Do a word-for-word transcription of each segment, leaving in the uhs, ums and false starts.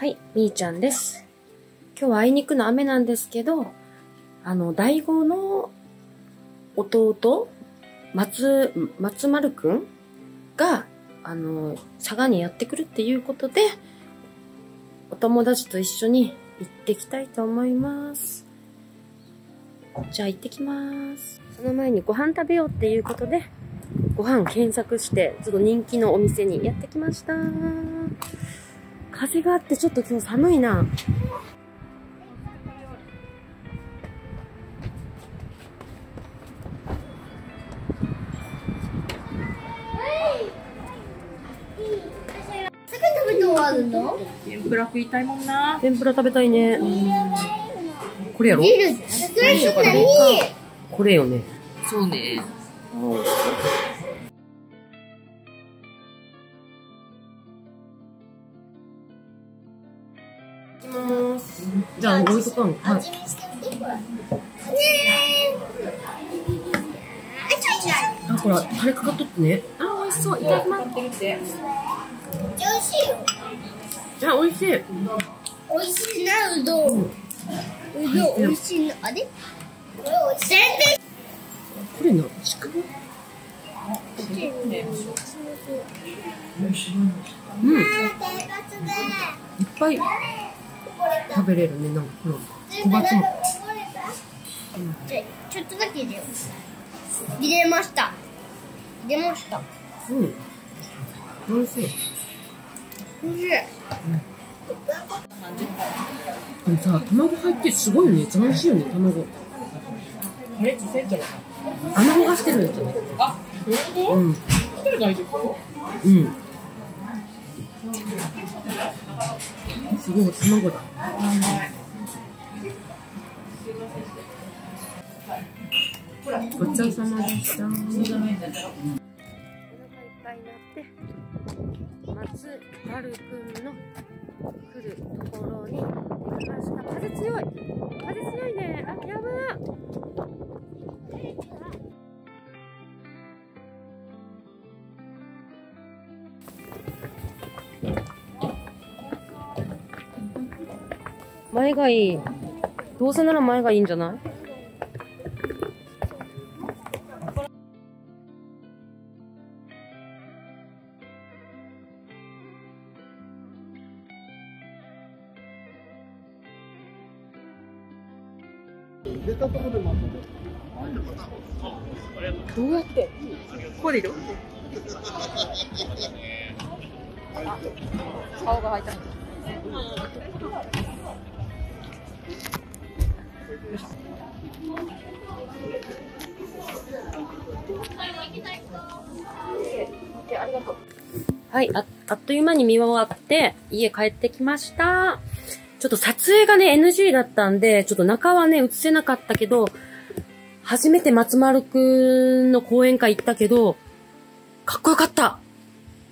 はい、みーちゃんです。今日はあいにくの雨なんですけど、あの、大吾の弟、松、松丸くんが、あの、佐賀にやってくるっていうことで、お友達と一緒に行ってきたいと思います。じゃあ行ってきます。その前にご飯食べようっていうことで、ご飯検索して、ちょっと人気のお店にやってきました。風があってちょっと今日寒いな。天ぷら食いたいもんな。天ぷら食べたいね。これやろ？これよね。そうね。じゃあ置いとかん。はい。あ、ほらタレかかっとってね。あ、美味しそう。いただきます。めっちゃ美味しいよ。あ、美味しい。美味しいなうどん。うどん美味しいなあれ？これ美味しい。これなちくわ。うん。いっぱい食べれるね、なんかこの小鉢も。ちょっとだけ入れよう。入れました。入れました。うん。美味しい。美味しい。うん。でもさ、卵入ってすごいね、斬新よね、卵。穴子がしてるやつね。あ、うん。うん。すごい卵だ。ごちそうさまでした。お腹いっぱいになって、松丸くんの来るところに行きました。風強い。風強いね。あ、やばー。前がいい。どうせなら前がいいんじゃない？どうやって？ここでいる？あ、顔が開いた。はい、あ、あっという間に見終わって家帰ってきました。ちょっと撮影がね エヌジー だったんで、ちょっと中はね映せなかったけど、初めて松丸くんの講演会行ったけど、かっこよかった。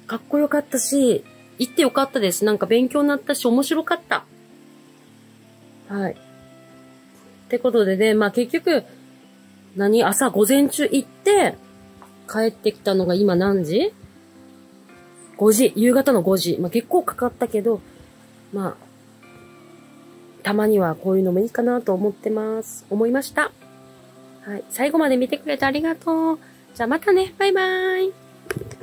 かっこよかったし、行ってよかったです。なんか勉強になったし面白かった。はい。ってことでね、まあ結局、何朝午前中行って、帰ってきたのが今何時 ?ご 時。夕方のごじ。まあ結構かかったけど、まあ、たまにはこういうのもいいかなと思ってます。思いました。はい。最後まで見てくれてありがとう。じゃあまたね。バイバーイ。